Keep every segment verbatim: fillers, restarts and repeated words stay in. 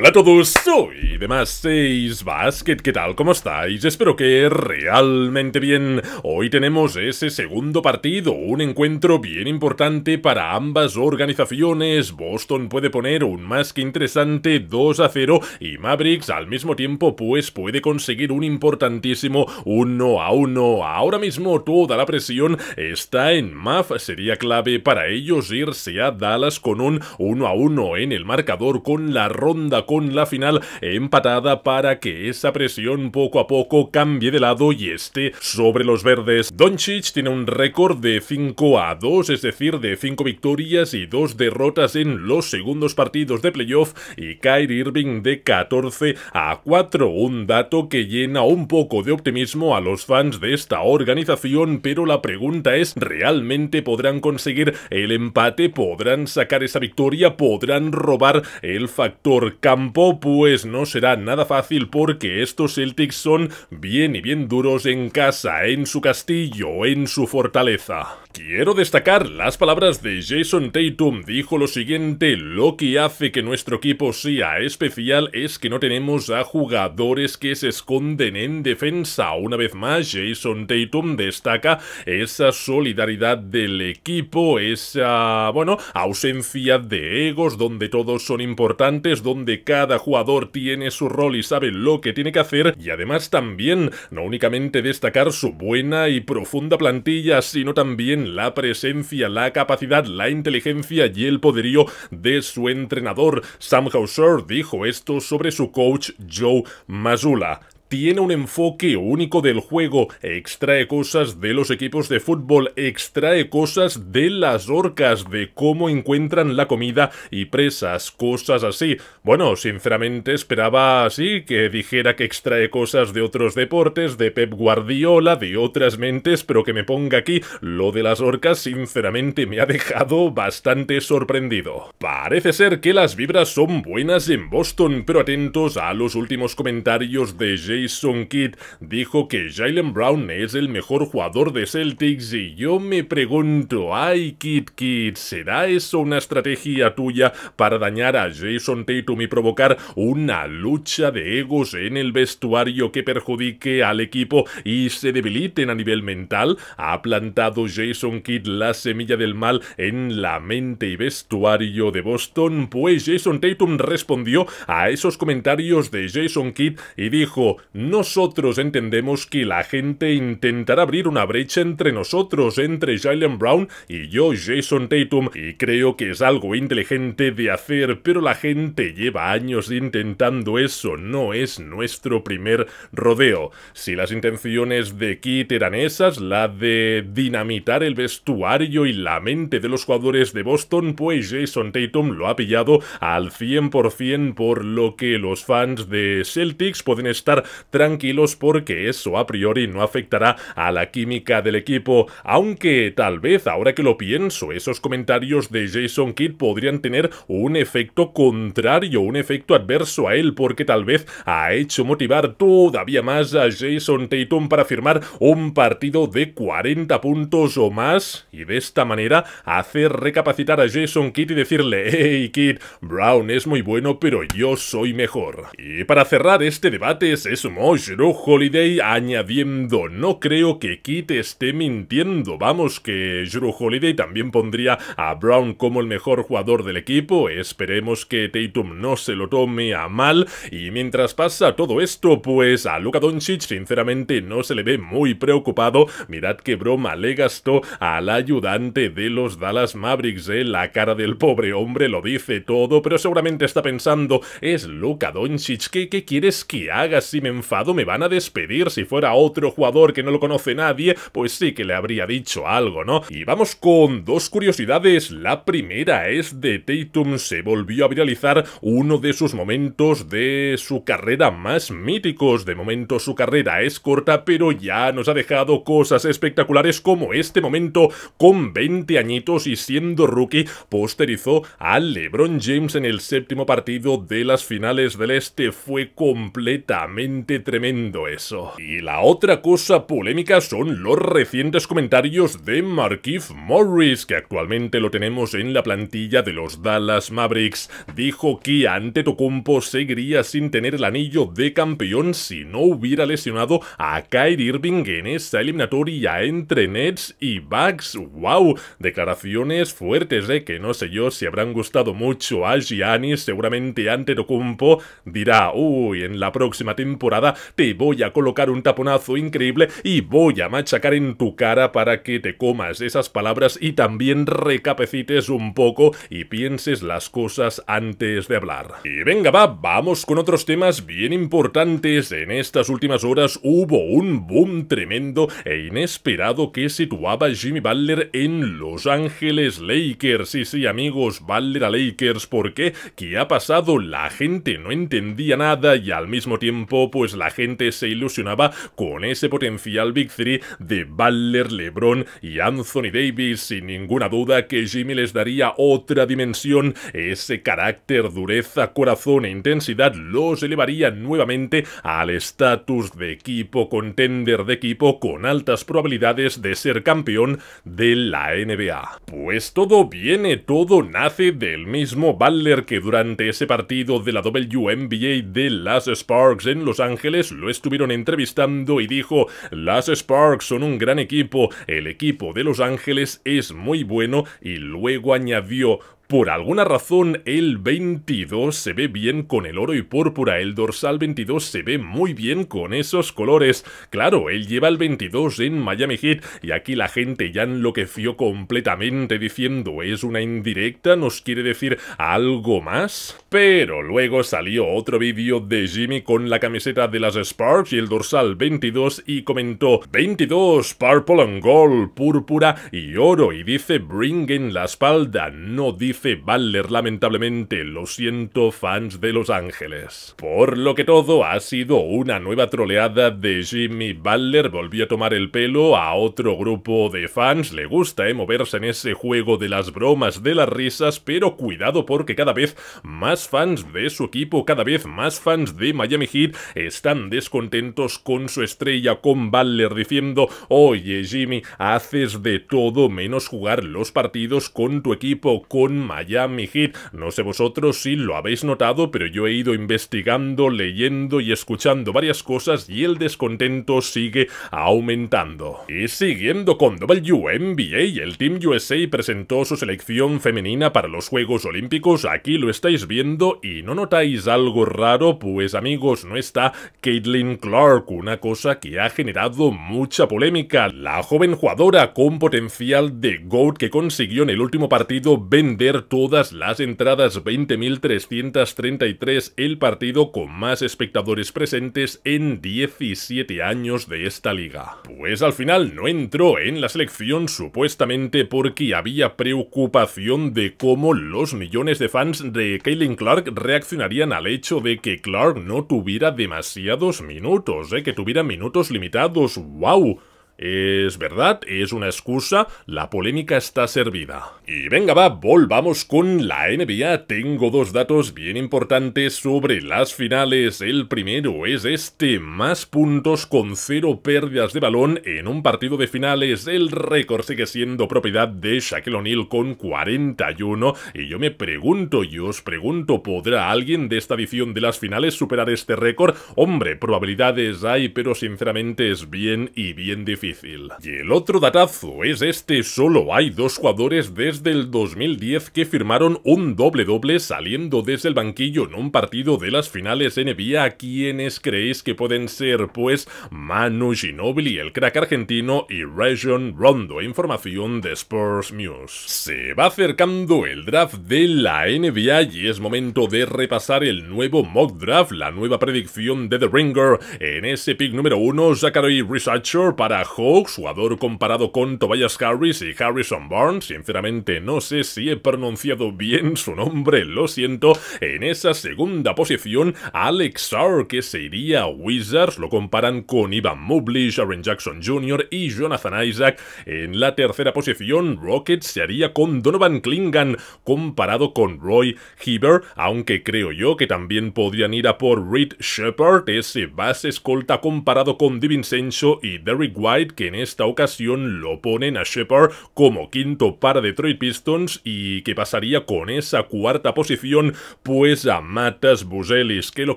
Hola a todos, soy DeMás seis Basket, ¿qué tal? ¿Cómo estáis? Espero que realmente bien. Hoy tenemos ese segundo partido, un encuentro bien importante para ambas organizaciones. Boston puede poner un más que interesante dos a cero y Mavericks al mismo tiempo pues puede conseguir un importantísimo uno a uno. Ahora mismo toda la presión está en Maf, sería clave para ellos irse a Dallas con un uno a uno en el marcador con la ronda con la final empatada para que esa presión poco a poco cambie de lado y esté sobre los verdes. Doncic tiene un récord de cinco a dos, es decir, de cinco victorias y dos derrotas en los segundos partidos de playoff, y Kyrie Irving de catorce a cuatro, un dato que llena un poco de optimismo a los fans de esta organización, pero la pregunta es, ¿realmente podrán conseguir el empate? ¿Podrán sacar esa victoria? ¿Podrán robar el factor campo? Pues no será nada fácil, porque estos Celtics son bien y bien duros en casa, en su castillo, en su fortaleza. Quiero destacar las palabras de Jayson Tatum, dijo lo siguiente: lo que hace que nuestro equipo sea especial es que no tenemos a jugadores que se esconden en defensa. Una vez más, Jayson Tatum destaca esa solidaridad del equipo, esa, bueno, ausencia de egos, donde todos son importantes, donde donde cada jugador tiene su rol y sabe lo que tiene que hacer, y además también no únicamente destacar su buena y profunda plantilla, sino también la presencia, la capacidad, la inteligencia y el poderío de su entrenador. Sam Hauser dijo esto sobre su coach Joe Mazzula: tiene un enfoque único del juego, extrae cosas de los equipos de fútbol, extrae cosas de las orcas, de cómo encuentran la comida y presas, cosas así. Bueno, sinceramente esperaba así que dijera que extrae cosas de otros deportes, de Pep Guardiola, de otras mentes, pero que me ponga aquí lo de las orcas, sinceramente me ha dejado bastante sorprendido. Parece ser que las vibras son buenas en Boston, pero atentos a los últimos comentarios de James. Jason Kidd dijo que Jaylen Brown es el mejor jugador de Celtics, y yo me pregunto, ay Kidd, Kidd, ¿será eso una estrategia tuya para dañar a Jason Tatum y provocar una lucha de egos en el vestuario que perjudique al equipo y se debiliten a nivel mental? ¿Ha plantado Jason Kidd la semilla del mal en la mente y vestuario de Boston? Pues Jason Tatum respondió a esos comentarios de Jason Kidd y dijo: nosotros entendemos que la gente intentará abrir una brecha entre nosotros, entre Jaylen Brown y yo, Jason Tatum, y creo que es algo inteligente de hacer, pero la gente lleva años intentando eso, no es nuestro primer rodeo. Si las intenciones de Kidd eran esas, la de dinamitar el vestuario y la mente de los jugadores de Boston, pues Jason Tatum lo ha pillado al cien por cien, por lo que los fans de Celtics pueden estar tranquilos, porque eso a priori no afectará a la química del equipo, aunque tal vez, ahora que lo pienso, esos comentarios de Jason Kidd podrían tener un efecto contrario, un efecto adverso a él, porque tal vez ha hecho motivar todavía más a Jason Tatum para firmar un partido de cuarenta puntos o más, y de esta manera hacer recapacitar a Jason Kidd y decirle: hey Kidd, Brown es muy bueno, pero yo soy mejor. Y para cerrar este debate se sumó Jrue Holiday añadiendo: no creo que Kidd esté mintiendo, vamos, que Jrue Holiday también pondría a Brown como el mejor jugador del equipo. Esperemos que Tatum no se lo tome a mal. Y mientras pasa todo esto, pues a Luka Doncic sinceramente no se le ve muy preocupado. Mirad qué broma le gastó al ayudante de los Dallas Mavericks, ¿eh? La cara del pobre hombre lo dice todo, pero seguramente está pensando: es Luka Doncic, ¿qué, qué quieres que haga? Si me enfado me van a despedir. Si fuera otro jugador que no lo conoce nadie, pues sí que le habría dicho algo, ¿no? Y vamos con dos curiosidades. La primera es de Tatum. Se volvió a viralizar uno de sus momentos de su carrera más míticos. De momento su carrera es corta, pero ya nos ha dejado cosas espectaculares, como este momento con veinte añitos y siendo rookie posterizó a LeBron James en el séptimo partido de las finales del Este. Fue completamente bastante tremendo eso. Y la otra cosa polémica son los recientes comentarios de Markieff Morris, que actualmente lo tenemos en la plantilla de los Dallas Mavericks. Dijo que Antetokounmpo seguiría sin tener el anillo de campeón si no hubiera lesionado a Kyrie Irving en esa eliminatoria entre Nets y Bucks. ¡Wow! Declaraciones fuertes, ¿eh? Que no sé yo si habrán gustado mucho a Giannis. Seguramente Antetokounmpo dirá: uy, en la próxima temporada te voy a colocar un taponazo increíble y voy a machacar en tu cara para que te comas esas palabras y también recapacites un poco y pienses las cosas antes de hablar. Y venga va, vamos con otros temas bien importantes. En estas últimas horas hubo un boom tremendo e inesperado que situaba Jimmy Butler en Los Ángeles Lakers. Sí, sí, amigos, Butler a Lakers. ¿Por qué? ¿Qué ha pasado? La gente no entendía nada y al mismo tiempo pues la gente se ilusionaba con ese potencial Big Three de Butler, LeBron y Anthony Davis. Sin ninguna duda que Jimmy les daría otra dimensión. Ese carácter, dureza, corazón e intensidad los elevaría nuevamente al estatus de equipo contender, de equipo con altas probabilidades de ser campeón de la N B A. Pues todo viene, todo nace del mismo Butler, que durante ese partido de la W N B A de las Sparks en Los Ángeles lo estuvieron entrevistando y dijo: las Sparks son un gran equipo, el equipo de Los Ángeles es muy bueno, y luego añadió: por alguna razón el veintidós se ve bien con el oro y púrpura, el dorsal veintidós se ve muy bien con esos colores. Claro, él lleva el veintidós en Miami Heat y aquí la gente ya enloqueció completamente diciendo: ¿es una indirecta? ¿Nos quiere decir algo más? Pero luego salió otro vídeo de Jimmy con la camiseta de las Sparks y el dorsal veintidós y comentó: veintidós, purple and gold, púrpura y oro, y dice bring en la espalda, no dice Butler, lamentablemente, lo siento fans de Los Ángeles. Por lo que todo ha sido una nueva troleada de Jimmy Butler. Volvió a tomar el pelo a otro grupo de fans. Le gusta eh, moverse en ese juego de las bromas, de las risas, pero cuidado porque cada vez más fans de su equipo, cada vez más fans de Miami Heat están descontentos con su estrella, con Butler, diciendo: oye Jimmy, haces de todo menos jugar los partidos con tu equipo, con Miami Heat. No sé vosotros si lo habéis notado, pero yo he ido investigando, leyendo y escuchando varias cosas y el descontento sigue aumentando. Y siguiendo con W N B A, el Team U S A presentó su selección femenina para los Juegos Olímpicos. Aquí lo estáis viendo y ¿no notáis algo raro? Pues amigos, no está Caitlin Clark, una cosa que ha generado mucha polémica. La joven jugadora con potencial de GOAT que consiguió en el último partido vender todas las entradas, veinte mil trescientas treinta y tres el partido, con más espectadores presentes en diecisiete años de esta liga. Pues al final no entró en la selección, supuestamente porque había preocupación de cómo los millones de fans de Caitlin Clark reaccionarían al hecho de que Clark no tuviera demasiados minutos, ¿eh? que tuviera minutos limitados. ¡Wow! Es verdad, es una excusa, la polémica está servida. Y venga va, volvamos con la N B A. Tengo dos datos bien importantes sobre las finales. El primero es este: más puntos con cero pérdidas de balón en un partido de finales. El récord sigue siendo propiedad de Shaquille O'Neal con cuarenta y uno. Y yo me pregunto, y os pregunto, ¿podrá alguien de esta edición de las finales superar este récord? Hombre, probabilidades hay, pero sinceramente es bien y bien difícil. Y el otro datazo es este: solo hay dos jugadores desde el dos mil diez que firmaron un doble-doble saliendo desde el banquillo en un partido de las finales N B A. ¿Quiénes creéis que pueden ser? Pues Manu Ginobili, el crack argentino, y Rajon Rondo. Información de Sports News. Se va acercando el draft de la N B A y es momento de repasar el nuevo mock draft, la nueva predicción de The Ringer. En ese pick número uno, Zaccharie Risacher para Hawks, jugador comparado con Tobias Harris y Harrison Barnes. Sinceramente no sé si he pronunciado bien su nombre, lo siento. En esa segunda posición, Alex Sarr, que se iría a Wizards, lo comparan con Ivan Mobley, Jaren Jackson junior y Jonathan Isaac. En la tercera posición, Rockets se haría con Donovan Clingan, comparado con Roy Hibbert, aunque creo yo que también podrían ir a por Reed Shepard, ese base escolta comparado con DiVincenzo y Derrick White, que en esta ocasión lo ponen a Shepard como quinto para Detroit Pistons. ¿Y qué pasaría con esa cuarta posición? Pues a Matas Buzelis, que lo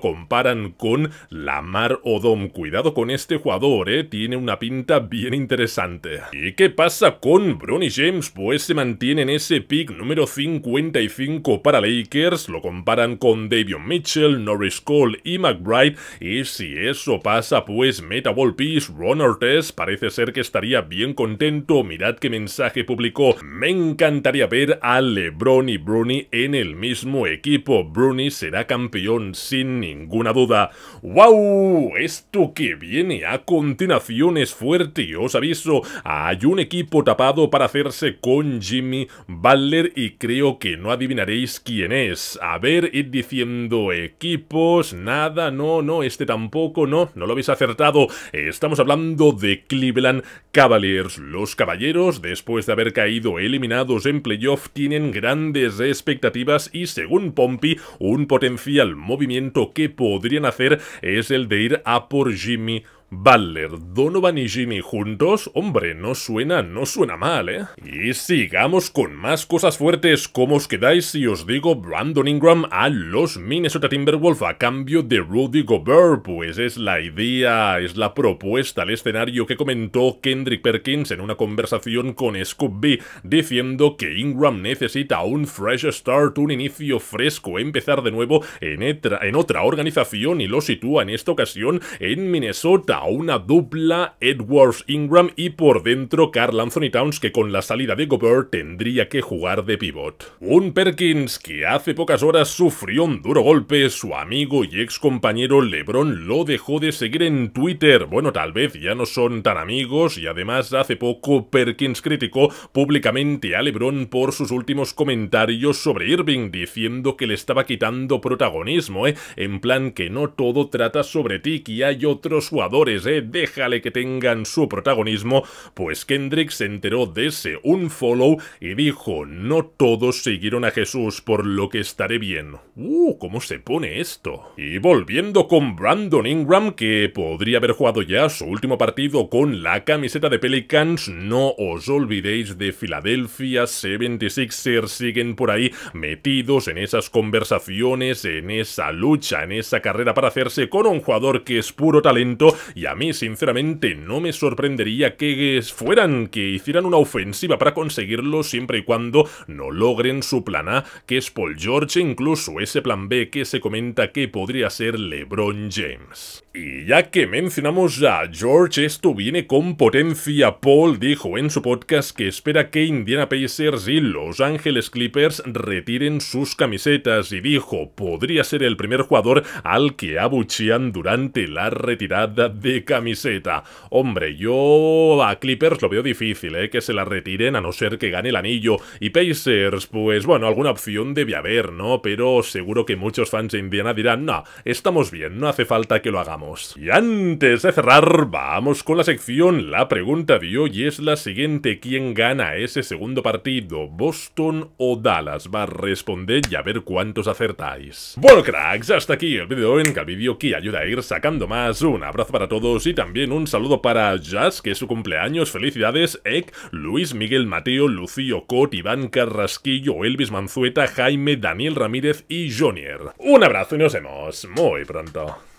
comparan con Lamar Odom. Cuidado con este jugador, ¿eh? Tiene una pinta bien interesante. ¿Y qué pasa con Bronny James? Pues se mantiene en ese pick número cincuenta y cinco para Lakers, lo comparan con Davion Mitchell, Norris Cole y McBride, y si eso pasa, pues Meta World Peace, Ron Artest, parece ser que estaría bien contento. Mirad qué mensaje publicó: me encantaría ver a LeBron y Bronny en el mismo equipo, Bronny será campeón sin ninguna duda. ¡Wow! Esto que viene a continuación es fuerte, os aviso. Hay un equipo tapado para hacerse con Jimmy Butler y creo que no adivinaréis quién es. A ver, id diciendo equipos, nada, no, no, este tampoco, no, no lo habéis acertado. Estamos hablando de Cleveland Cavaliers. Los caballeros, después de haber caído eliminados en playoff, tienen grandes expectativas y, según Pompey, un potencial movimiento que podrían hacer es el de ir a por Jimmy Butler. Donovan y Jimmy juntos, hombre, no suena, no suena mal, ¿eh? Y sigamos con más cosas fuertes. ¿Cómo os quedáis si os digo Brandon Ingram a los Minnesota Timberwolves a cambio de Rudy Gobert? Pues es la idea, es la propuesta, el escenario que comentó Kendrick Perkins en una conversación con Scoop B, diciendo que Ingram necesita un fresh start, un inicio fresco, empezar de nuevo en, etra, en otra organización, y lo sitúa en esta ocasión en Minnesota. Una dupla Edwards-Ingram y por dentro Karl Anthony Towns, que con la salida de Gobert tendría que jugar de pivot. Un Perkins que hace pocas horas sufrió un duro golpe. Su amigo y ex compañero LeBron lo dejó de seguir en Twitter. Bueno, tal vez ya no son tan amigos, y además hace poco Perkins criticó públicamente a LeBron por sus últimos comentarios sobre Irving, diciendo que le estaba quitando protagonismo, ¿eh? En plan, que no todo trata sobre ti, que hay otros jugadores, Eh, déjale que tengan su protagonismo. Pues Kendrick se enteró de ese unfollow y dijo: no todos siguieron a Jesús, por lo que estaré bien. ¡Uh! ¿Cómo se pone esto? Y volviendo con Brandon Ingram, que podría haber jugado ya su último partido con la camiseta de Pelicans. No os olvidéis de Philadelphia setenta y seis ers, siguen por ahí metidos en esas conversaciones, en esa lucha, en esa carrera para hacerse con un jugador que es puro talento. Y a mí, sinceramente, no me sorprendería que fueran, que hicieran una ofensiva para conseguirlo, siempre y cuando no logren su plan A, que es Paul George, e incluso ese plan B que se comenta que podría ser LeBron James. Y ya que mencionamos a George, esto viene con potencia. Paul dijo en su podcast que espera que Indiana Pacers y Los Angeles Clippers retiren sus camisetas, y dijo: podría ser el primer jugador al que abuchean durante la retirada de camiseta. Hombre, yo a Clippers lo veo difícil, ¿eh? Que se la retiren, a no ser que gane el anillo. Y Pacers, pues bueno, alguna opción debe haber, ¿no? Pero seguro que muchos fans de Indiana dirán: no, estamos bien, no hace falta que lo hagamos. Y antes de cerrar, vamos con la sección. La pregunta de hoy es la siguiente: ¿quién gana ese segundo partido? ¿Boston o Dallas? Va a responder y a ver cuántos acertáis. Bueno, cracks, hasta aquí el vídeo. En el vídeo que ayuda a ir sacando más. Un abrazo para todos y también un saludo para Jazz, que es su cumpleaños. Felicidades, Ek, Luis, Miguel, Mateo, Lucío, Cot, Iván, Carrasquillo, Elvis Manzueta, Jaime, Daniel Ramírez y Jonier. Un abrazo y nos vemos muy pronto.